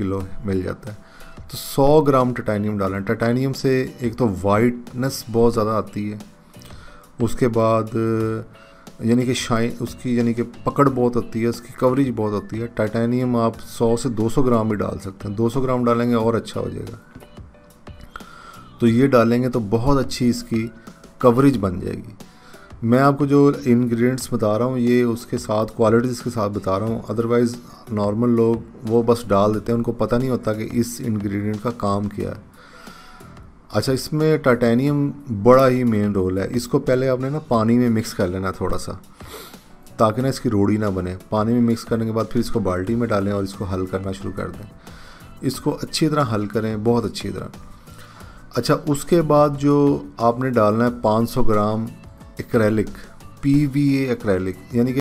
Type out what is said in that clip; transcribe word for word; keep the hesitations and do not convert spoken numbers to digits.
Kilo मिल जाता है। तो सौ ग्राम टाइटेनियम डालना है। टाइटेनियम से एक तो वाइटनेस बहुत ज़्यादा आती है, उसके बाद यानी कि शाइन उसकी यानी कि पकड़ बहुत आती है, उसकी कवरेज बहुत आती है। टाइटेनियम आप सौ से दो सौ ग्राम भी डाल सकते हैं, दो सौ ग्राम डालेंगे और अच्छा हो जाएगा। तो ये डालेंगे तो बहुत अच्छी इसकी कवरेज बन जाएगी। मैं आपको जो इंग्रेडिएंट्स बता रहा हूँ ये उसके साथ क्वालिटीज़ के साथ बता रहा हूँ, अदरवाइज़ नॉर्मल लोग वो बस डाल देते हैं, उनको पता नहीं होता कि इस इंग्रेडिएंट का काम क्या है। अच्छा, इसमें टाइटेनियम बड़ा ही मेन रोल है। इसको पहले आपने ना पानी में मिक्स कर लेना थोड़ा सा, ताकि ना इसकी रोड़ी ना बने। पानी में मिक्स करने के बाद फिर इसको बाल्टी में डालें और इसको हल करना शुरू कर दें। इसको अच्छी तरह हल करें, बहुत अच्छी तरह। अच्छा, उसके बाद जो आपने डालना है पाँच सौ ग्राम एक्रेलिक, पीवीए एक्रेलिक, यानी